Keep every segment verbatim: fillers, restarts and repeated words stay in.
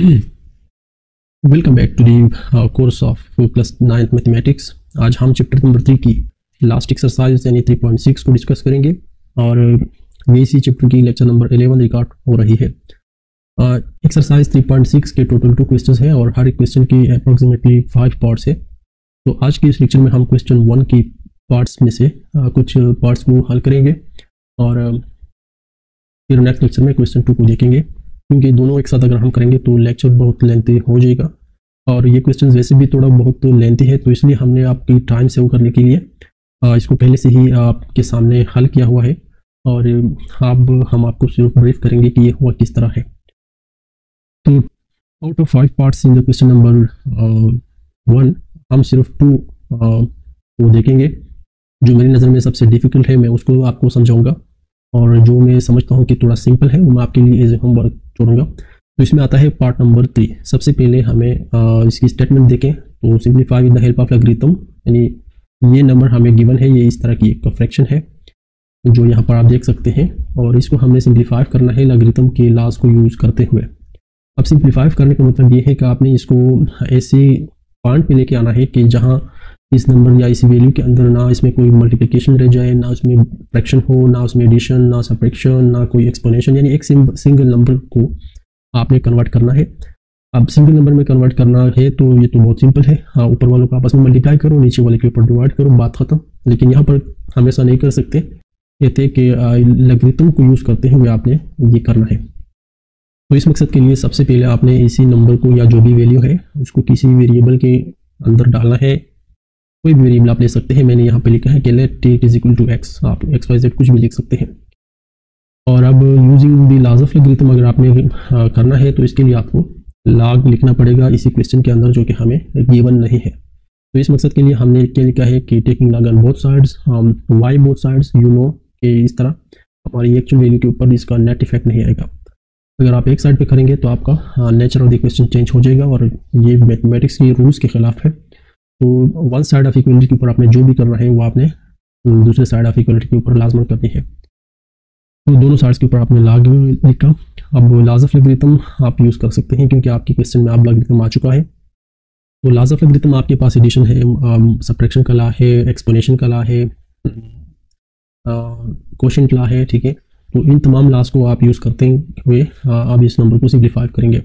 Welcome back to the course of class ninth mathematics. आज हम chapter number three की last exercise यानी three point six को discuss करेंगे और ये इसी चैप्टर की लेक्चर नंबर इलेवन रिकॉर्ड हो रही है। एक्सरसाइज थ्री पॉइंट सिक्स के टोटल टू क्वेश्चन हैं और हर एक क्वेश्चन की अप्रोक्सीमेटली फाइव पार्ट्स है। तो आज के इस लेक्चर में हम क्वेश्चन वन की पार्ट्स में से uh, कुछ पार्ट्स को हल करेंगे और uh, फिर नेक्स्ट लेक्चर में क्वेश्चन टू को देखेंगे, क्योंकि दोनों एक साथ अगर हम करेंगे तो लेक्चर बहुत लेंथी हो जाएगा और ये क्वेश्चन वैसे भी थोड़ा बहुत लेंथी है। तो इसलिए हमने आपकी टाइम सेव करने के लिए इसको पहले से ही आपके सामने हल किया हुआ है और अब हम आपको सिर्फ ब्रीफ करेंगे कि ये हुआ किस तरह है। तो out of five parts in the question number one हम सिर्फ टू को देखेंगे। जो मेरी नज़र में सबसे डिफ़िकल्ट है मैं उसको आपको समझाऊँगा और जो मैं समझता हूँ कि थोड़ा सिंपल है वो मैं आपके लिए एज ए होमवर्क छोड़ूंगा। तो इसमें आता है पार्ट नंबर थ्री। सबसे पहले हमें आ, इसकी स्टेटमेंट देखें तो simplify with the help of logarithm, यानी ये नंबर हमें गिवन है, ये इस तरह की एक फ्रैक्शन है जो यहाँ पर आप देख सकते हैं और इसको हमने सिंप्लीफाई करना है लॉगरिथम के लाज को यूज़ करते हुए। अब सिंप्लीफाई करने का मतलब ये है कि आपने इसको ऐसे पॉइंट पर लेके आना है कि जहाँ इस नंबर या इस वैल्यू के अंदर ना इसमें कोई मल्टीप्लिकेशन रह जाए, ना उसमें फ्रैक्शन हो, ना उसमें एडिशन, ना सब्ट्रैक्शन, ना कोई एक्सप्लेनेशन, यानी एक सिंगल नंबर को आपने कन्वर्ट करना है। अब सिंगल नंबर में कन्वर्ट करना है तो ये तो बहुत सिंपल है, ऊपर वालों को आपस में मल्टीप्लाई करो, नीचे वाले के ऊपर डिवाइड करो, बात खत्म। लेकिन यहाँ पर हम ऐसा नहीं कर सकते, ये थे कि लॉगरिथम को यूज़ करते हुए आपने ये करना है। तो इस मकसद के लिए सबसे पहले आपने इसी नंबर को या जो भी वैल्यू है उसको किसी वेरिएबल के अंदर डालना है। कोई भी वेरिएबल आप ले सकते हैं, मैंने यहाँ पे लिखा है कि let T is equal to X, आप एक्स वाई जेड कुछ भी लिख सकते हैं। और अब using the laws of logarithm अगर आपने आ, करना है तो इसके लिए आपको लॉग लिखना पड़ेगा इसी क्वेश्चन के अंदर जो कि हमें गिवन नहीं है। तो इस मकसद के लिए हमने क्या लिखा है कि taking log on both sides, why both sides, you know कि इस तरह हमारी एक्चुअल वैल्यू के ऊपर इसका नेट इफेक्ट नहीं आएगा। अगर आप एक साइड पर करेंगे तो आपका nature of the question change हो जाएगा और ये मैथमेटिक्स के रूल्स के खिलाफ है। तो वन साइड ऑफ इक्वलिटी के ऊपर आपने जो भी करना है वो आपने दूसरे साइड ऑफ इक्वलिटी के ऊपर लाजमन करनी है। तो दोनों साइड्स के ऊपर आपने लॉग लिखा। अब लॉज ऑफ लॉगरिथम आप यूज़ कर सकते हैं क्योंकि आपके क्वेश्चन में आप लॉगरिथम आ चुका है। तो लॉज ऑफ लॉगरिथम आपके पास एडिशन है, सब्ट्रैक्शन का लॉ है, एक्सप्लेनेशन का लॉ है, क्वोशिएंट लॉ है, ठीक है। तो इन तमाम लॉज को आप यूज़ करते हुए आप इस नंबर को सिंप्लीफाई करेंगे।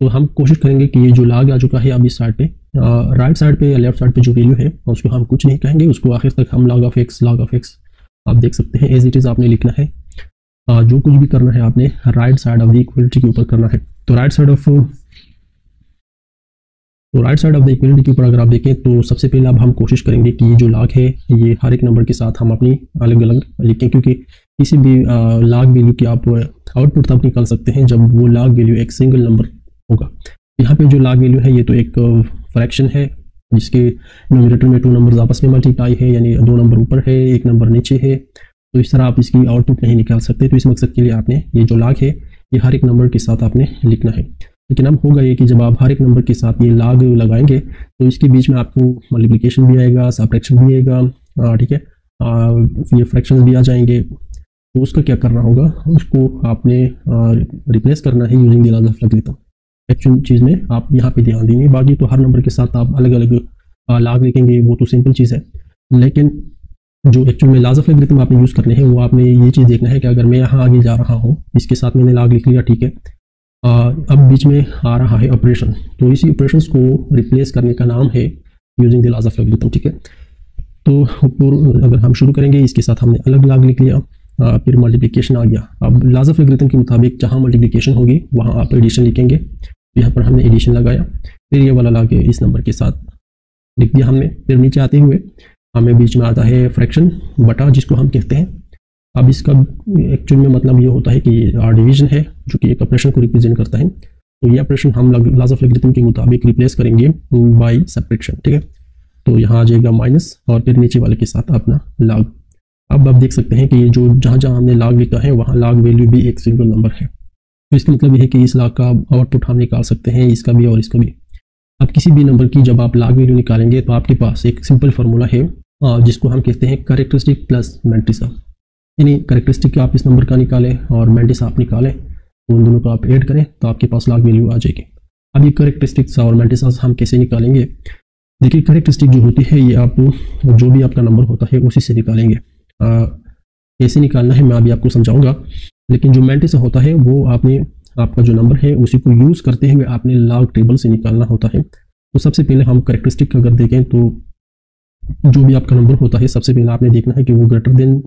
तो हम कोशिश करेंगे कि ये जो लॉग आ चुका है अब इस साइड पे, राइट साइड पे या लेफ्ट साइड पे जो वैल्यू है उसको हम कुछ नहीं कहेंगे, उसको आखिर तक हम log of X log of X आप देख सकते हैं एज इट इज़ आपने लिखना है। आ, जो कुछ भी करना है आपने right side of the equality के ऊपर करना है। तो राइट साइड ऑफ तो right side of the equality के ऊपर अगर आप देखें तो सबसे पहले अब हम कोशिश करेंगे कि ये जो लॉग है ये हर एक नंबर के साथ हम अपनी अलग अलग लिखें, क्योंकि किसी भी लॉग वैल्यू की आप आउटपुट तब निकाल सकते हैं जब वो लॉग वैल्यू एक सिंगल नंबर होगा। यहाँ पे जो लॉग वैल्यू है ये तो एक फ्रैक्शन है जिसके न्यूमरेटर में टू नंबर्स आपस में मल्टीप्लाई है, यानी दो नंबर ऊपर है एक नंबर नीचे है। तो इस तरह आप इसकी आउटपुट नहीं निकाल सकते। तो इस मकसद के लिए आपने ये जो लॉग है ये हर एक नंबर के साथ आपने लिखना है। लेकिन अब होगा ये कि जब आप हर एक नंबर के साथ ये लॉग लगाएंगे तो इसके बीच में आपको मल्टीप्लिकेशन भी आएगा, सब्ट्रैक्शन भी आएगा, ठीक है, ये फ्रैक्शन भी आ जाएंगे। तो उसका क्या करना होगा, उसको आपने रिप्लेस करना है using the laws of logarithm. Actual चीज़ में आप यहाँ पे ध्यान देंगे, बाकी तो हर नंबर के साथ आप अलग अलग लॉग लिखेंगे वो तो सिंपल चीज़ है। लेकिन जो एक्चुअल में लॉज ऑफ लॉगरिथम आपने यूज़ करने हैं वो आपने ये चीज़ देखना है कि अगर मैं यहाँ आगे जा रहा हूँ इसके साथ मैंने लॉग लिख लिया, ठीक है, आ, अब बीच में आ रहा है ऑपरेशन, तो इसी ऑपरेशन को रिप्लेस करने का नाम है using the laws of logarithm, ठीक है। तो अगर हम शुरू करेंगे इसके साथ हमने अलग लॉग लिख लिया, आ, फिर मल्टीप्लिकेशन आ गया। अब लॉज ऑफ लॉगरिथम के मुताबिक जहाँ मल्टीप्लिकेशन होगी वहाँ आप एडिशन लिखेंगे, यहाँ पर हमने एडिशन लगाया, फिर ये वाला लाके इस नंबर के साथ लिख दिया हमने। फिर नीचे आते हुए हमें बीच में आता है फ्रैक्शन बटा जिसको हम कहते हैं। अब इसका एक्चुअल में मतलब ये होता है कि ये डिवीजन है जो कि एक ऑपरेशन को रिप्रेजेंट करता है। तो ये ऑपरेशन हम लॉज ऑफ लॉगरिथम के मुताबिक रिप्लेस करेंगे बाई सब्ट्रैक्शन, ठीक है। तो यहाँ आ जाएगा माइनस और फिर नीचे वाले के साथ अपना लॉग। अब आप देख सकते हैं कि ये जो जहाँ जहाँ हमने लॉग लिखा है वहाँ लॉग वैल्यू भी एक सिंगल नंबर है। तो इसका मतलब यह है कि इस लॉग का आउटपुट हम निकाल सकते हैं, इसका भी और इसका भी। अब किसी भी नंबर की जब आप लॉग वैल्यू निकालेंगे तो आपके पास एक सिंपल फार्मूला है जिसको हम कहते हैं कैरेक्टरिस्टिक प्लस मैट्रिक्स, यानी कैरेक्टरिस्टिक आप इस नंबर का निकालें और मैट्रिक्स आप निकालें, उन दोनों को आप ऐड करें तो आपके पास लॉग वैल्यू आ जाएगी। अब ये करेक्टरिस्टिक्स और मल्टीसंस हम कैसे निकालेंगे? देखिए करेक्टरिस्टिक जो होती है ये आप जो भी आपका नंबर होता है उसी से निकालेंगे। आ, कैसे निकालना है मैं अभी आपको समझाऊंगा, लेकिन जो मल्टीसन होता है वो आपने आपका जो नंबर है उसी को यूज़ करते हुए आपने लॉग टेबल से निकालना होता है। तो सबसे पहले हम करेक्टरिस्टिक अगर देखें तो जो भी आपका नंबर होता है सबसे पहले आपने देखना है कि वो ग्रेटर देन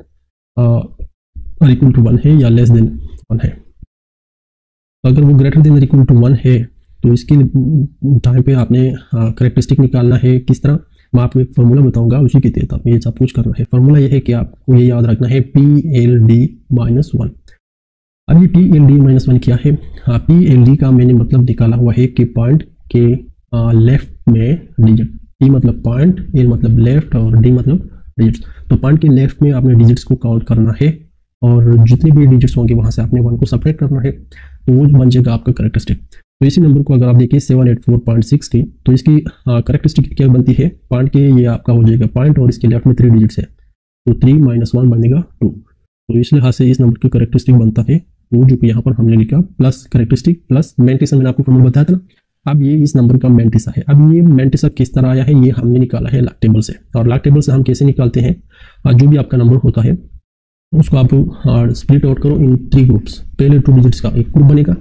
और इक्वल टू वन है या लेस देन वन है। अगर वो ग्रेटर देन और इक्वल टू वन है तो इसके टाइम पे आपने करेक्टरिस्टिक निकालना है। किस तरह? मैं आपको एक फार्मूला बताऊंगा, उसी के तहत आपने ये सब कुछ करना है। फार्मूला ये है कि आपको ये याद रखना है P L D minus one. अब ये P L D minus one क्या है? हाँ, पी एल डी का मैंने मतलब निकाला हुआ है कि पॉइंट के आ, लेफ्ट में डिजिट, पी मतलब पॉइंट, एल मतलब लेफ्ट और डी मतलब डिजिट्स। तो पॉइंट के लेफ्ट में आपने डिजिट्स को काउंट करना है और जितने भी डिजिट्स होंगे वहाँ से आपने वन को सब्ट्रैक्ट करना है, तो वो बन जाएगा आपका करेक्टरिस्टिक। तो इसी नंबर को अगर आप देखिए seven eight four point six की, तो इसकी करेक्टरिस्टिक क्या बनती है? पॉइंट के ये आपका हो जाएगा पॉइंट और इसके लेफ्ट में थ्री डिजिट्स है, तो थ्री माइनस वन बनेगा टू। तो इस लिहाज से इस नंबर की करेक्टरिस्टिक बनता है वो, जो कि यहाँ पर हमने लिखा प्लस करेक्टरिस्टिक प्लस मेंटिसा। मैंने आपको फॉर्मूला बताया था ना, अब ये इस नंबर का मेंटिसा है। अब ये मेंटिसा किस तरह आया है? ये हमने निकाला है लॉग टेबल से। और लॉग टेबल से हम कैसे निकालते हैं? जो भी आपका नंबर होता है उसको आप स्प्लिट आउट करो इन थ्री ग्रुप्स। पहले टू डिजिट्स का एक ग्रुप बनेगा,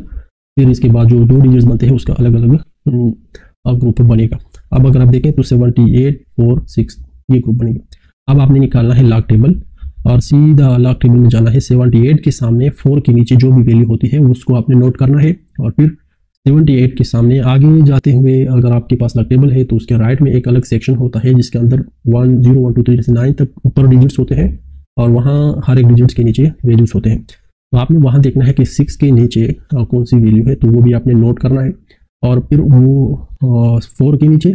फिर इसके बाद जो दो डिजिट्स बनते हैं उसका अलग अलग ग्रुप बनेगा। अब अगर आप देखें तो सेवेंटी एट फोर सिक्स ये ग्रुप बनेगा। अब आपने निकालना है लॉग टेबल और सीधा लॉग टेबल में जाना है। सेवेंटी एट के सामने फोर के नीचे जो भी वैल्यू होती है उसको आपने नोट करना है, और फिर सेवेंटी एट के सामने आगे जाते हुए अगर आपके पास लॉग टेबल है तो उसके राइट में एक अलग सेक्शन होता है जिसके अंदर one zero one two three से नाइन तक ऊपर डिजिट्स होते हैं और वहाँ हर एक डिजिट्स के नीचे वैल्यूज होते हैं। तो आपने वहाँ देखना है कि सिक्स के नीचे कौन सी वैल्यू है, तो वो भी आपने नोट करना है। और फिर वो फोर के नीचे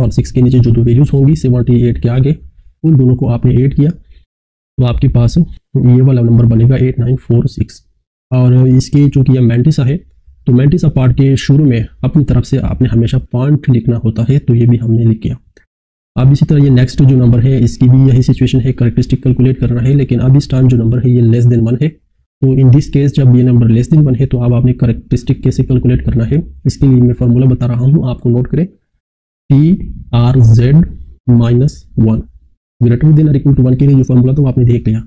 और सिक्स के नीचे जो दो वैल्यूज होंगी सेवेंटी एट के आगे, उन दोनों को आपने ऐड किया तो आपके पास ये वाला नंबर बनेगा एट नाइन फोर सिक्स। और इसके चूँकि यह मेंटिसा है तो मेंटिसा पार्ट के शुरू में अपनी तरफ से आपने हमेशा पॉइंट लिखना होता है, तो ये भी हमने लिख किया। अब इसी तरह ये नेक्स्ट जो नंबर है इसकी भी यही सिचुएशन है, करेक्टरिस्टिक कैलकुलेट करना है, लेकिन अब इस टाइम जो नंबर है ये लेस देन वन है। तो इन दिस केस जब ये नंबर लेस देन वन है तो अब आपने करेक्टरिस्टिक कैसे कैलकुलेट करना है, इसके लिए मैं फॉर्मूला बता रहा हूँ, आपको नोट करें। P R Z minus one greater than और इक्वल टू वन के लिए जो फॉर्मूला था वो आपने देख लिया।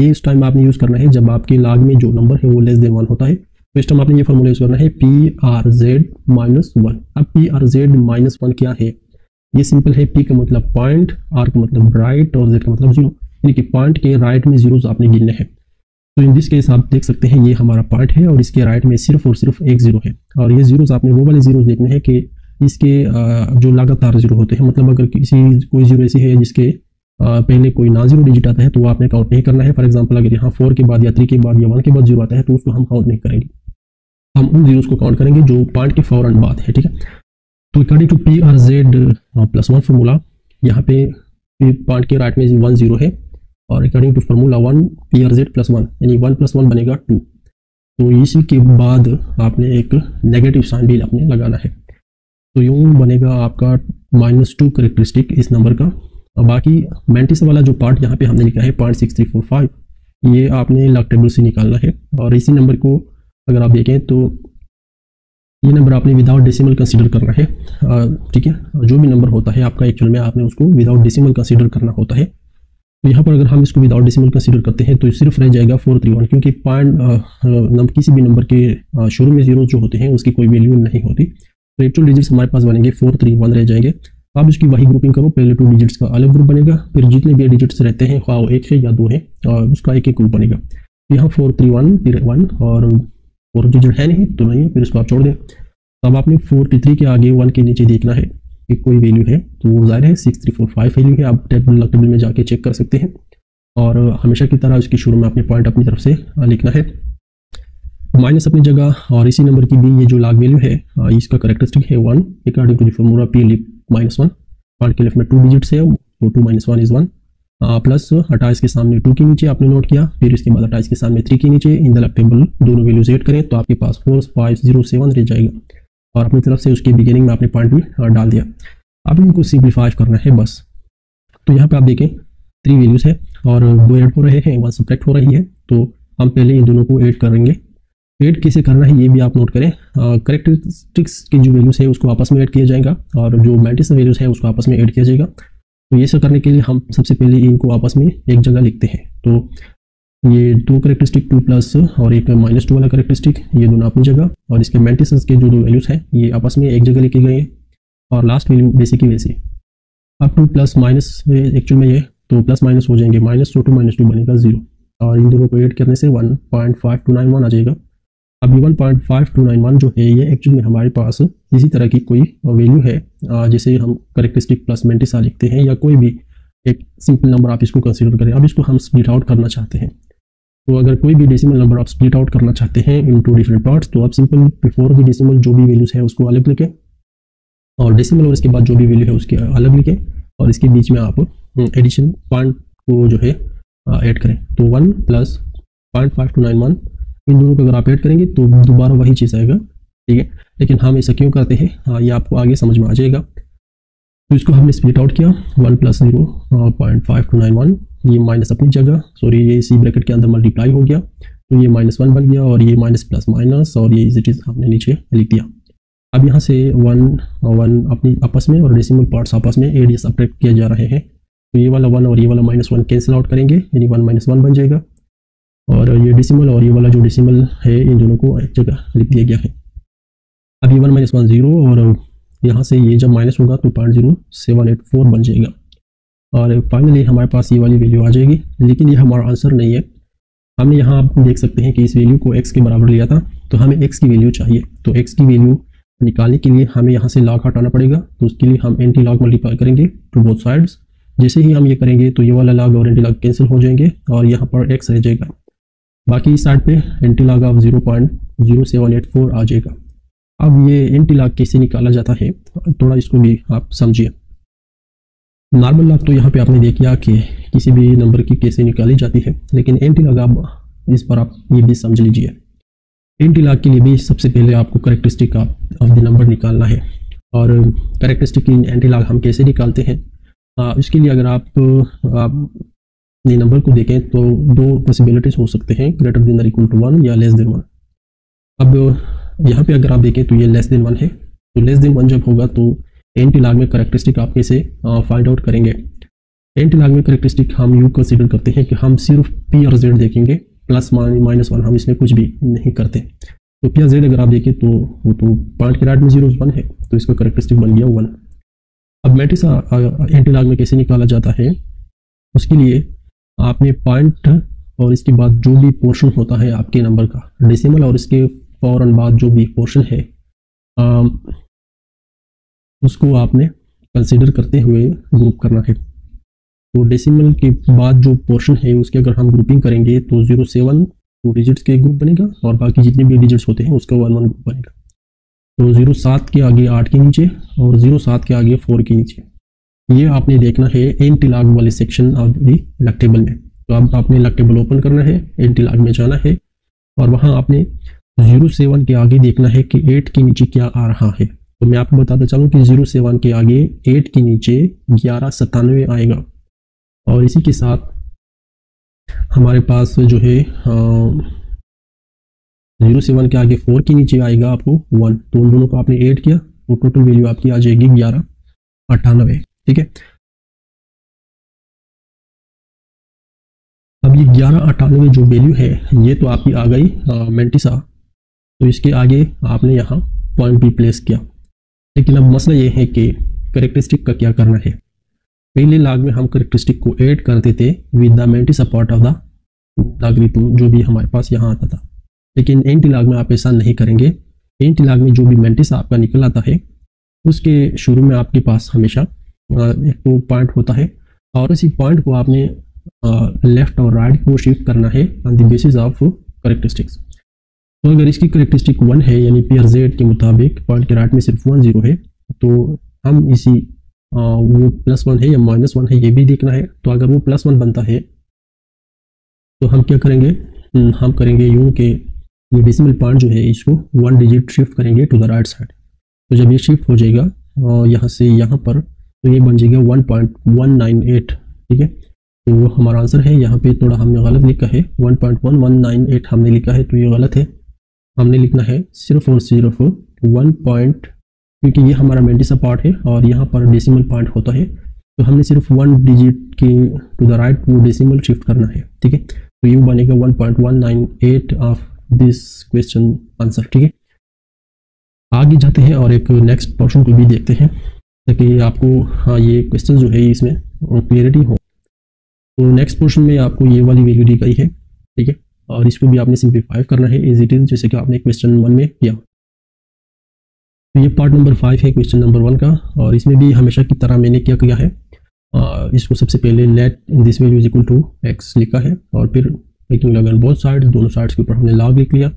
ये इस टाइम आपने यूज़ करना है जब आपके लॉग में जो नंबर है वो लेस देन वन होता है, तो इस टाइम आपने ये फॉर्मूला यूज करना है P R Z minus one. अब P R Z minus one क्या है? ये सिंपल है, पी का मतलब पॉइंट, आर का मतलब राइट और जेड का मतलब जीरो, यानी कि पॉइंट के राइट में जीरोज आपने गिनने हैं। तो इन दिस केस आप देख सकते हैं ये हमारा पॉइंट है और इसके राइट में सिर्फ और सिर्फ एक जीरो है, और ये जीरोज आपने वो वाले जीरोज देखने हैं कि इसके जो लगातार जीरो होते हैं, मतलब अगर किसी कोई जीरो ऐसी है जिसके पहले कोई ना जीरो डिजिट आता है तो वो आपने काउंट नहीं करना है। फॉर एग्जाम्पल अगर यहाँ फोर के बाद या थ्री के बाद या वन के बाद जीरो आता है तो उसको हम काउंट नहीं करेंगे, हम उन जीरोज को काउंट करेंगे जो पॉइंट के फौरन बाद है, ठीक है। तो according to P R Z plus one formula, यहाँ पे पॉइंट के राइट में वन जीरो है और according to formula one P R Z plus one यानी वन प्लस वन बनेगा टू। तो इसी के बाद आपने एक नेगेटिव साइन भी आपने लगाना है, तो यूँ बनेगा आपका माइनस टू करेक्टरिस्टिक इस नंबर का। और बाकी मेंटिसा वाला जो पार्ट यहाँ पे हमने लिखा है point six three four five, ये आपने लॉग टेबल से निकालना है। और इसी नंबर को अगर आप देखें तो ये नंबर आपने विदाउट डेसिमल कंसीडर करना है, ठीक है। जो भी नंबर होता है आपका एक्चुअल में आपने उसको विदाउट डेसिमल कंसीडर करना होता है। तो यहाँ पर अगर हम इसको विदाउट डेसिमल कंसीडर करते हैं तो सिर्फ रह जाएगा फोर थ्री वन, क्योंकि पॉइंट किसी भी नंबर के शुरू में जीरो जो होते हैं उसकी कोई वैल्यू नहीं होती। तो एक्चुअल डिजिट्स हमारे पास बनेंगे फोर थ्री वन रह जाएंगे। आप इसकी वही ग्रुपिंग करो, पहले टू डिजिट्स का अलग ग्रुप बनेगा, फिर जितने भी डिजिट्स रहते हैं ख्वाह एक है या दो है उसका एक एक ग्रुप बनेगा। यहाँ फोर थ्री वन फिर वन और फोर डिजिट है नहीं तो नहीं, फिर उसको आप छोड़ दें। अब आपने फोर्टी थ्री के आगे वन के नीचे देखना है कि कोई वैल्यू है, तो वो जाहिर है six three four five value है। आप टेबल लॉग टेबल में जाके चेक कर सकते हैं और हमेशा की तरह उसके शुरू में अपने पॉइंट अपनी तरफ से लिखना है, माइनस अपनी जगह। और इसी नंबर की भी ये जो लॉग वैल्यू है इसका करेक्टरिस्टिक है one according to the formula P L minus one. Point के लेफ्ट में टू डिजिट्स है वो two minus one is one, plus अट्ठाईस के सामने टू के नीचे आपने नोट किया, फिर इसके बाद अट्ठाईस के सामने थ्री के नीचे इन द लॉग टेबल दोनों वैल्यूज ऐड करें तो आपके पास फोर फाइव जीरो सेवन रह जाएगा। और अपनी तरफ से उसके बिगिनिंग में आपने पॉइंट भी डाल दिया, अब इनको सिंप्लीफाई करना है बस। तो यहाँ पे आप देखें थ्री वैल्यूज है और दो ऐड हो रहे हैं, वन सब्ट्रैक्ट हो रही है, तो हम पहले इन दोनों को ऐड करेंगे। ऐड कैसे करना है ये भी आप नोट करें। करेक्टरिस्टिक्स के जो वैल्यूज है उसको आपस में ऐड किया जाएगा और जो मैट्रिक्स वैल्यूज है उसको आपस में ऐड किया जाएगा। तो ये सब करने के लिए हम सबसे पहले इनको आपस में एक जगह लिखते हैं। तो ये टू करेक्टरिस्टिक टू प्लस और एक माइनस टू वाला करेक्टरिस्टिक ये दोनों अपनी जगह और इसके मैट्रिक्स के जो दो वैल्यूज हैं ये आपस में एक जगह लेके गए हैं और लास्ट वैल्यू वैसे की वैसे। अब टू प्लस माइनस एक्चुअल में ये तो प्लस माइनस हो जाएंगे minus two two minus two बनेगा जीरो और इन दोनों को ऐड करने से one point five two nine one आ जाएगा। अभी one point five two nine one जो है ये एक्चुअली में हमारे पास इसी तरह की कोई वैल्यू है जैसे हम करेक्टरिस्टिक प्लस मैट्रिक्स लिखते हैं या कोई भी एक सिंपल नंबर आप इसको कंसीडर करें। अब इसको हम स्प्लिट आउट करना चाहते हैं तो अगर कोई भी डेसिमल नंबर आप स्प्लिट आउट करना चाहते हैं इनटू डिफरेंट पार्ट्स तो आप सिंपल बिफोर द डेसिमल जो भी वैल्यूज है उसको अलग लिखें और डेसिमल और इसके बाद जो भी वैल्यू है उसके अलग लिखें और इसके बीच में आप एडिशन पॉइंट को जो है ऐड करें। तो one plus point five two nine one इन दोनों को अगर आप ऐड करेंगे तो दोबारा वही चीज़ आएगा, ठीक है। लेकिन हम ऐसा क्यों करते हैं हाँ ये आपको आगे समझ में आ जाएगा। तो इसको हमने स्प्लिट आउट किया one plus zero point five two nine one ये माइनस अपनी जगह सॉरी ये इसी ब्रैकेट के अंदर मल्टीप्लाई हो गया तो ये माइनस वन बन गया और ये माइनस प्लस माइनस और ये इज इज हमने नीचे लिख दिया। अब यहाँ से वन वन अपनी आपस में और डेसिमल पार्ट्स आपस में एड सब्ट्रैक्ट किए जा रहे हैं तो ये वाला वन और ये वाला माइनस वन कैंसिल आउट करेंगे यानी वन माइनस वन बन जाएगा और ये डेसिमल और ये वाला जो डेसिमल है इन दोनों को एक जगह लिख दिया गया है। अब ये वन माइनस वन जीरो और यहाँ से ये जब माइनस होगा तो point zero seven eight four बन जाएगा और फाइनली हमारे पास ये वाली वैल्यू आ जाएगी। लेकिन ये हमारा आंसर नहीं है। हमने यहाँ आप देख सकते हैं कि इस वैल्यू को एक्स के बराबर लिया था तो हमें एक्स की वैल्यू चाहिए। तो एक्स की वैल्यू निकालने के लिए हमें यहाँ से लॉग हटाना पड़ेगा तो उसके लिए हम एंटी लॉग मल्टीप्लाई करेंगे टू बोथ साइड्स। जैसे ही हम ये करेंगे तो ये वाला लॉग और एंटी लॉग कैंसिल हो जाएंगे और यहाँ पर एक्स रह जाएगा बाकी इस साइड पे antilog of zero point zero seven eight four आ जाएगा। अब ये एंटी लॉग कैसे निकाला जाता है थोड़ा इसको भी आप समझिए। नॉर्मल लॉग तो यहाँ पे आपने देखा कि किसी भी नंबर की कैसे निकाली जाती है लेकिन एंटी लॉग आप इस पर आप ये भी समझ लीजिए। एंटी लॉग के लिए भी सबसे पहले आपको करेक्टरिस्टिक ऑफ द नंबर निकालना है और करेक्टरिस्टिक इन एंटी लॉग हम कैसे निकालते हैं आ, इसके लिए अगर आप, आप ये नंबर को देखें तो दो पॉसिबिलिटीज हो सकते हैं ग्रेटर देन और इक्वल टू वन या लेस देन वन। अब यहाँ पे अगर आप देखें तो ये लेस देन वन है तो लेस देन वन जब होगा तो एंटी लॉग में करेक्टरिस्टिक आप कैसे फाइंड आउट करेंगे। एंटी लॉग में करेक्टरिस्टिक हम यू कंसीडर करते हैं कि हम सिर्फ पी और जेड देखेंगे प्लस माइनस वन हम इसमें कुछ भी नहीं करते। तो पी और जेड अगर आप देखें तो वो तो पॉइंट के राइट में जीरो वन है तो इसका करेक्टरिस्टिक बन गया वन। अब मैट्रिक्स एंटी लॉग में कैसे निकाला जाता है उसके लिए आपने पॉइंट और इसके बाद जो भी पोर्शन होता है आपके नंबर का डेसिमल और इसके फौरन बाद जो भी पोर्शन है आ, उसको आपने कंसीडर करते हुए ग्रुप करना है। तो डेसिमल के बाद जो पोर्शन है उसके अगर हम ग्रुपिंग करेंगे तो जीरो सेवन टू डिजिट्स के ग्रुप बनेगा और बाकी जितने भी डिजिट्स होते हैं उसका वन वन ग्रुप बनेगा। तो जीरो सात के आगे आठ के नीचे और जीरो सात के आगे फोर के नीचे ये आपने देखना है एंटी लॉग वाले section of the log table में। तो अब आप, आपने लॉग टेबल ओपन करना है एंटी लॉग में जाना है और वहाँ आपने जीरो सेवन के आगे देखना है कि एट के नीचे क्या आ रहा है। तो मैं आपको बताता चलूँ कि जीरो सेवन के आगे एट के नीचे ग्यारह सतानवे आएगा और इसी के साथ हमारे पास जो है जीरो सेवन के आगे फोर के नीचे आएगा आपको वन। तो उन दोनों को आपने एड किया तो टोटल वैल्यू आपकी आ जाएगी ग्यारह अट्ठानवे, ठीक है। अब ये ग्यारह अट्ठानवे जो वैल्यू है ये तो आपकी आ गई मैट्रिक्स तो इसके आगे आपने यहाँ पॉइंट भी प्लेस किया। लेकिन अब मसला ये है कि करेक्टरिस्टिक का क्या करना है। पहले लॉग में हम करेक्टरिस्टिक को ऐड करते थे with the matrix part of the logarithm जो भी हमारे पास यहाँ आता था। लेकिन एंटी लॉग में आप ऐसा नहीं करेंगे। एंटी लॉग में जो भी मैट्रिक्स आपका निकल आता है उसके शुरू में आपके पास हमेशा एक तो पॉइंट होता है और इसी पॉइंट को आपने लेफ्ट और राइट को शिफ्ट करना है on the basis of characteristics. तो अगर इसकी करेक्टरिस्टिक वन है यानी पी आर जेड के मुताबिक पॉइंट के राइट में सिर्फ वन जीरो है तो हम इसी आ, वो प्लस वन है या माइनस वन है ये भी देखना है। तो अगर वो प्लस वन बनता है तो हम क्या करेंगे हम करेंगे यूं के ये डेसिमल पॉइंट जो है इसको वन डिजिट शिफ्ट करेंगे टू द राइट साइड। तो जब ये शिफ्ट हो जाएगा और यहाँ से यहाँ पर तो ये बन जाएगा one point one nine eight, ठीक है। तो वो हमारा आंसर है। यहाँ पे थोड़ा हमने गलत लिखा है one point one one nine eight हमने लिखा है तो ये गलत है। हमने लिखना है zero four zero four one point, क्योंकि ये हमारा मेंडिसा पार्ट है और यहाँ पर डेसिमल पॉइंट होता है, तो हमने सिर्फ वन डिजिट के टू द राइट वो डेसिमल शिफ्ट करना है। ठीक है, तो ये बनेगा one point one nine eight of this question answer. ठीक है, आगे जाते हैं और एक नेक्स्ट पोर्शन को भी देखते हैं ताकि आपको हाँ ये क्वेश्चन जो है इसमें क्लियरिटी हो। तो नेक्स्ट पोर्शन में आपको ये वाली वैल्यू दी गई है, ठीक है, और इसको भी आपने सिंप्लीफाई करना है एज इट इज, जैसे कि आपने क्वेश्चन वन में किया। तो ये पार्ट नंबर फाइव है क्वेश्चन नंबर वन का, और इसमें भी हमेशा की तरह मैंने क्या किया है, आ, इसको सबसे पहले let this value is equal to x लिखा है, और फिर making log on both sides, दोनों साइड्स के ऊपर हमने लॉग लिख लिया,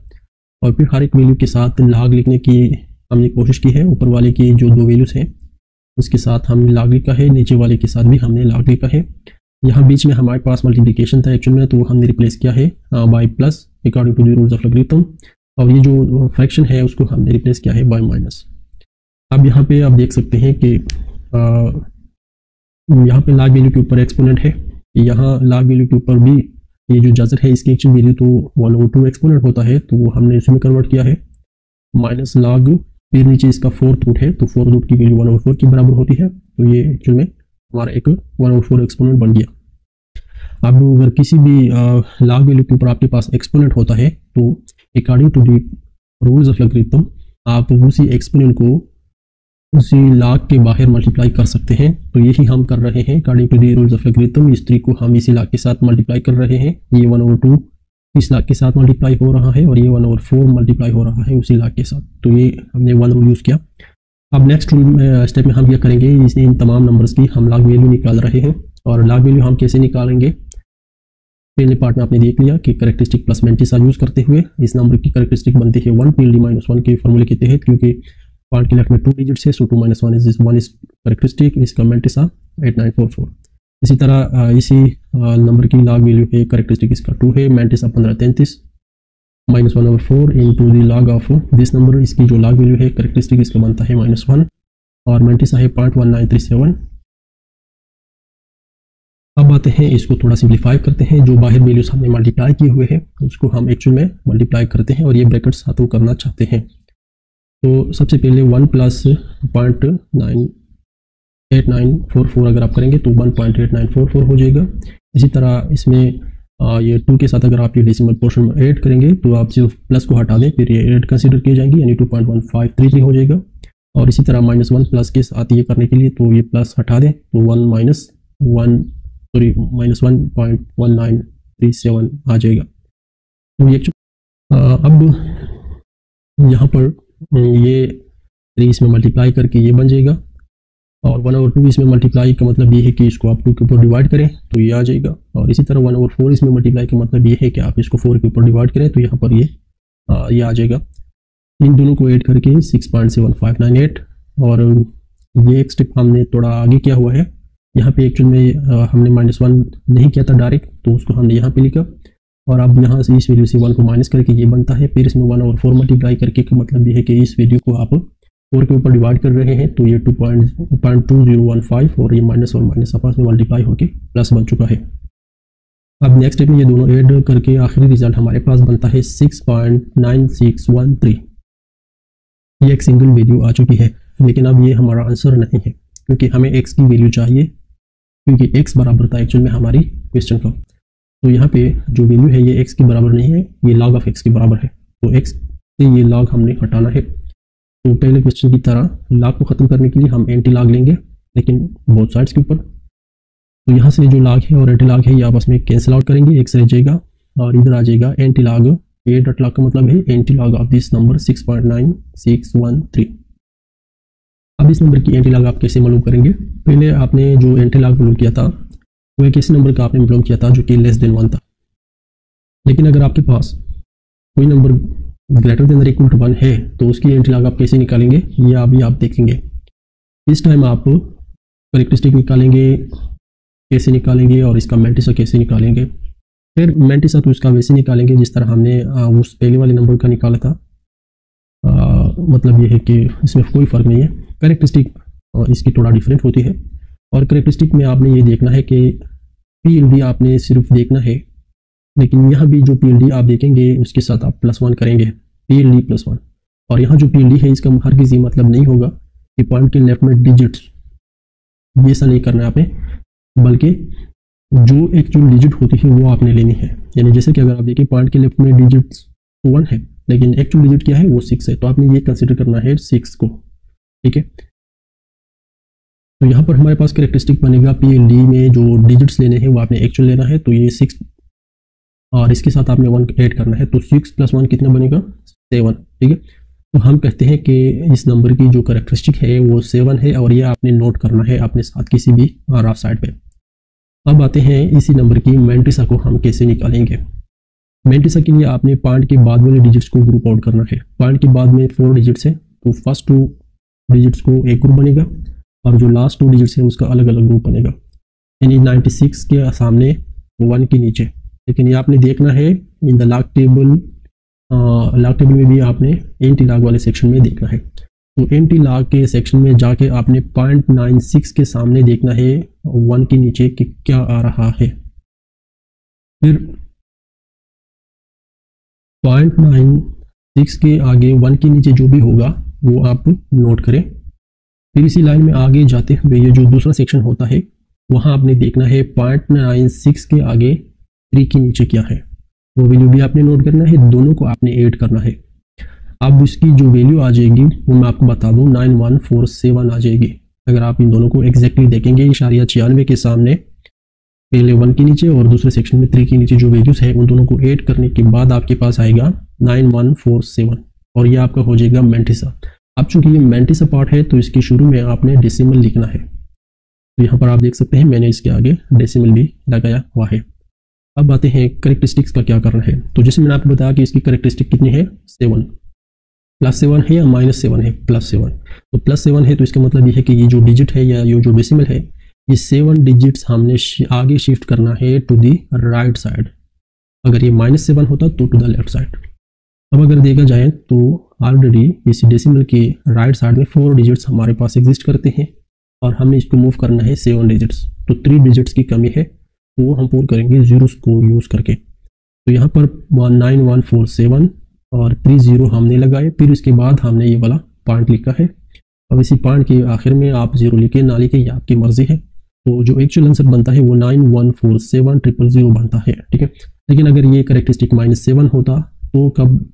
और फिर हर एक वैल्यू के साथ लॉग लिखने की हमने कोशिश की है। ऊपर वाले की जो दो वैल्यूज हैं उसके साथ हमने लॉग लिखा है, नीचे वाले के साथ भी हमने लॉग लिखा है। यहाँ बीच में हमारे पास मल्टीप्लिकेशन था एक्चुअल में, तो वो हमने रिप्लेस किया है by plus according to the rules of logarithm, और ये जो फ्रैक्शन है उसको हमने रिप्लेस किया है बाय माइनस। अब यहाँ पे आप देख सकते हैं कि आ, यहाँ पे लार्ज वैल्यू के ऊपर एक्सपोनेंट है, यहाँ लार्ज वैल्यू के ऊपर भी ये जो जजर है इसकी एक्चुअल वैल्यू तो वन ओवर टू एक्सपोनेंट होता है, तो वो हमने इसमें कन्वर्ट किया है माइनस लार्ग, फिर नीचे इसका फोर्थ रूट है तो फोर्थ रूट की वैल्यू वन ओवर फोर के बराबर होती है, तो ये एक्चुअल में हमारा एक वन ओवर फोर एक्सपोनेंट बन गया। अब अगर किसी भी लार्ज वैल्यू के ऊपर आपके पास एक्सपोनेंट होता है तो according to the rules of logarithm आप उसी एक्सपोनेंट को उसी लार्ज के बाहर मल्टीप्लाई कर सकते हैं, तो यही हम कर रहे हैं according to the rules of logarithm. इस थ्री को हम इसी लार्ज के साथ मल्टीप्लाई कर रहे हैं, ये वन ओवर टू इस लार्ज के साथ मल्टीप्लाई हो रहा है और ये वन ओवर फोर मल्टीप्लाई हो रहा है उसी लार्ज के साथ, तो ये हमने वन रूल यूज़ किया। अब नेक्स्ट स्टेप में हम क्या करेंगे, इसने इन तमाम नंबर्स की हम लार्ज वैल्यू निकाल रहे हैं, और लार्ज वैल्यू हम कैसे निकालेंगे, पहले पार्ट में आपने देख लिया कि करेक्टरिस्टिक प्लस मेंटिसा यूज़ करते हुए इस नंबर की करेक्टरिस्टिक बनती है वन पीएलडी माइनस वन के फॉर्मूले के तहत, क्योंकि पार्ट के लेफ्ट में टू डिजिट्स है so two minus one is one is characteristic, इसका mantissa eight nine four four. इसी तरह इसी नंबर की लार्ज वैल्यू है, करेक्टरिस्टिक इसका टू है, मेंटिसा पंद्रह तैंतीस minus one over four into the log of this number, इसकी जो लॉग वैल्यू है करेक्टरिस्टिक इसका बनता है माइनस वन, और मेंटिसा है point one nine three seven. अब आते हैं इसको थोड़ा सिंप्लीफाई करते हैं, जो बाहर वैल्यूज हमने मल्टीप्लाई किए हुए हैं उसको हम एक्चुअल में मल्टीप्लाई करते हैं और ये ब्रैकेट्स हाथों करना चाहते हैं। तो सबसे पहले one plus point nine eight nine four four अगर आप करेंगे तो one point eight nine four four हो जाएगा। इसी तरह इसमें आ, ये टू के साथ अगर आप ये डेसिमल पोर्शन में ऐड करेंगे तो आप सिर्फ प्लस को हटा दें फिर ये ऐड कंसीडर किए जाएंगे, यानी two point one five three three हो जाएगा। और इसी तरह माइनस वन प्लस के साथ ये करने के लिए तो ये प्लस हटा दें तो one minus one sorry minus one point one nine three seven आ जाएगा। तो ये अब यहाँ पर ये थ्री इसमें मल्टीप्लाई करके ये बन जाएगा, और वन ओवर टू इसमें मल्टीप्लाई का मतलब ये है कि इसको आप टू के ऊपर डिवाइड करें तो ये आ जाएगा, और इसी तरह वन ओवर फोर इसमें मल्टीप्लाई का मतलब ये है कि आप इसको फोर के ऊपर डिवाइड करें तो यहाँ पर ये आ, ये आ जाएगा। इन दोनों को ऐड करके six point seven five nine eight, और ये एक स्टेप हमने थोड़ा आगे किया हुआ है। यहाँ पे एक्चुअल में आ, हमने माइनस वन नहीं किया था डायरेक्ट, तो उसको हमने यहाँ पर लिखा, और अब यहाँ से इस वैल्यू से वन को माइनस करके ये बनता है, फिर इसमें वन ओवर फोर मल्टीप्लाई करके का मतलब ये है कि इस वैल्यू को आप फोर के ऊपर डिवाइड कर रहे हैं तो ये two point point two zero one five और ये माइनस और माइनस आपस में मल्टीप्लाई होकर प्लस बन चुका है। अब नेक्स्ट स्टेप में ये दोनों ऐड करके आखिरी रिजल्ट हमारे पास बनता है six point nine six one three, ये एक सिंगल वैल्यू आ चुकी है, लेकिन अब ये हमारा आंसर नहीं है क्योंकि हमें एक्स की वैल्यू चाहिए, क्योंकि एक्स बराबर था एक्चुअल में हमारी क्वेश्चन का, तो यहाँ पे जो वैल्यू है ये एक्स के बराबर नहीं है, ये लॉग ऑफ एक्स के बराबर है, तो एक्स से ये लॉग हमने हटाना है। तो पहले क्वेश्चन की तरह लाग को ख़त्म करने के लिए हम एंटी लाग लेंगे, लेकिन बोथ साइड्स के ऊपर, तो यहाँ से जो लाग है और एंटी लाग है ये आपस में कैंसिल आउट करेंगे, एक्स रह जाएगा और इधर आ जाएगा एंटी लाग। ये डॉट लाग का मतलब है antilog of this number six point nine six one three. अब इस नंबर की एंटी लाग आप कैसे मालूम करेंगे, पहले आपने जो एंटी लाग मालूम किया था वो एक ऐसे नंबर का आपने मालूम किया था जो कि लेस देन वन था, लेकिन अगर आपके पास कोई number greater than equal to one है तो उसकी एंटी लॉग आप कैसे निकालेंगे ये अभी आप देखेंगे। इस टाइम आप करेक्टरिस्टिक निकालेंगे कैसे निकालेंगे और इसका मेंटिसा कैसे निकालेंगे, फिर मेंटिसा तो इसका वैसे निकालेंगे जिस तरह हमने आ, उस पहले वाले नंबर का निकाला था, आ, मतलब ये है कि इसमें कोई फ़र्क नहीं है, करेक्टरिस्टिक इसकी थोड़ा डिफरेंट होती है। और करेक्टरिस्टिक में आपने ये देखना है कि पी एल डी आपने सिर्फ देखना है, लेकिन यहाँ भी जो पी एल डी आप देखेंगे उसके साथ आप प्लस वन करेंगे P L D plus one. और यहाँ जो पी एल डी है इसका हर किसी मतलब नहीं होगा कि पॉइंट के लेफ्ट में डिजिट्स, ये ऐसा नहीं करना है आपने, बल्कि जो एक जो डिजिट होती है वो आपने लेनी है। यानी जैसे कि अगर आप देखिए पॉइंट के लेफ्ट में डिजिट्स वन है लेकिन एक्चुअल डिजिट क्या है वो सिक्स है, तो आपने ये कंसिडर करना है सिक्स को, ठीक है। तो यहाँ पर हमारे पास कैरेक्टरिस्टिक बनेगा पी एल डी में जो डिजिट्स लेने हैं वो आपने एक्चुअल लेना है, तो ये सिक्स और इसके साथ आपने वन ऐड करना है, तो सिक्स प्लस वन कितना बनेगा सेवन, ठीक है। तो हम कहते हैं कि इस नंबर की जो कैरेक्टरिस्टिक है वो सेवन है और ये आपने नोट करना है अपने साथ किसी भी राफ साइड पे। अब आते हैं इसी नंबर की मैंट्रिसा को हम कैसे निकालेंगे। मैंट्रिसा के लिए आपने पॉइंट के बाद वाले डिजिट्स को ग्रुप आउट करना है। पॉइंट के बाद में फोर डिजिट्स है तो फर्स्ट टू डिजिट्स को एक ग्रुप बनेगा और जो लास्ट टू डिजिट्स है उसका अलग अलग ग्रुप बनेगा। यानी नाइन्टी सिक्स के सामने वन के नीचे, लेकिन ये आपने देखना है in the log table, log table में भी आपने एंटी लॉग वाले सेक्शन में देखना है। तो एंटी लॉग के सेक्शन में जाके आपने पॉइंट नाइन सिक्स के सामने देखना है वन के नीचे कि क्या आ रहा है। फिर पॉइंट नाइन सिक्स के आगे वन के नीचे जो भी होगा वो आप नोट करें। फिर इसी लाइन में आगे जाते हुए ये जो दूसरा सेक्शन होता है वहाँ आपने देखना है पॉइंट नाइन सिक्स के आगे थ्री के नीचे क्या है, वो वैल्यू भी आपने नोट करना है, दोनों को आपने ऐड करना है। अब उसकी जो वैल्यू आ जाएगी वो मैं आपको बता दूं नाइन वन फोर सेवन आ जाएगी। अगर आप इन दोनों को एग्जैक्टली देखेंगे इशारिया छियानवे के सामने पहले वन के नीचे और दूसरे सेक्शन में थ्री के नीचे जो वैल्यूज है उन दोनों को ऐड करने के बाद आपके पास आएगा नाइन वन फोर सेवन और ये आपका हो जाएगा मैंट्रिसा। अब चूंकि ये मैंट्रिसा पार्ट है तो इसके शुरू में आपने डेसिमल लिखना है, तो यहाँ पर आप देख सकते हैं मैंने इसके आगे डेसिमल भी लगाया हुआ है। अब आते हैं करेक्टरिस्टिक्स का क्या करना है। तो जैसे मैंने आपको बताया कि इसकी करेक्टरिस्टिक कितनी है सेवन, प्लस सेवन है या माइनस सेवन है, प्लस सेवन। तो प्लस सेवन है तो इसका मतलब ये है कि ये जो डिजिट है या ये जो डेसिमल है ये सेवन डिजिट्स हमने आगे शिफ्ट करना है टू दी राइट साइड। अगर ये माइनस सेवन होता तो टू द लेफ्ट साइड। अब अगर देखा जाए तो ऑलरेडी इस डेसिमल के राइट साइड में फोर डिजिट्स हमारे पास एग्जिस्ट करते हैं और हमें इसको मूव करना है सेवन डिजिट्स, तो थ्री डिजिट्स की कमी है, वो हम पूरा करेंगे जीरोस को यूज़ करके। तो यहाँ पर नाइन वन फोर सेवन और थ्री जीरो हमने लगाए, फिर उसके बाद हमने ये वाला पॉइंट लिखा है। अब इसी पॉइंट के आखिर में आप जीरो लिखे ना लिखे ये आपकी मर्जी है। तो जो एक्चुअल आंसर बनता है वो nine one four seven triple zero बनता है, ठीक है। लेकिन अगर ये करेक्टरिस्टिक माइनस सेवन होता तो कब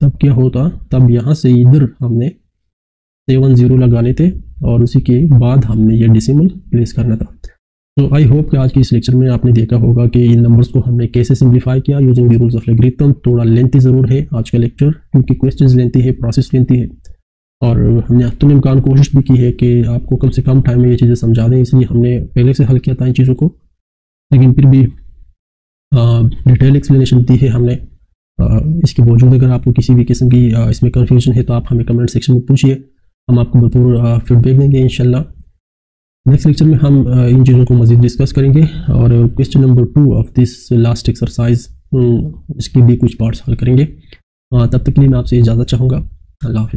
तब क्या होता, तब यहाँ से इधर हमने सेवन जीरो लगाने थे और उसी के बाद हमने ये डिसिमल प्लेस करना था। तो आई होप कि आज के इस लेक्चर में आपने देखा होगा कि इन नंबर्स को हमने कैसे सिंप्लीफाई किया using the rules of logarithm. थोड़ा लेंथी ज़रूर है आज का लेक्चर क्योंकि क्वेश्चंस लेंथी है, प्रोसेस लेंथी है और हमने हतम इम्कान कोशिश भी की है कि आपको कम से कम टाइम में ये चीज़ें समझा दें, इसलिए हमने पहले से हल किया था इन चीज़ों को, लेकिन फिर भी डिटेल एक्सप्लेनेशन दी है हमने। आ, इसके बावजूद अगर आपको किसी भी किस्म की आ, इसमें कन्फ्यूजन है तो आप हमें कमेंट सेक्शन में पूछिए, हम आपको भरपूर फीडबैक देंगे इंशाल्लाह। नेक्स्ट लेक्चर में हम इन चीज़ों को मज़ीद डिस्कस करेंगे और question number two of this last exercise इसके भी कुछ पार्ट्स हल करेंगे। तब तक के लिए मैं आपसे इजाज़त चाहूँगा। अल्लाह हाफ़िज़।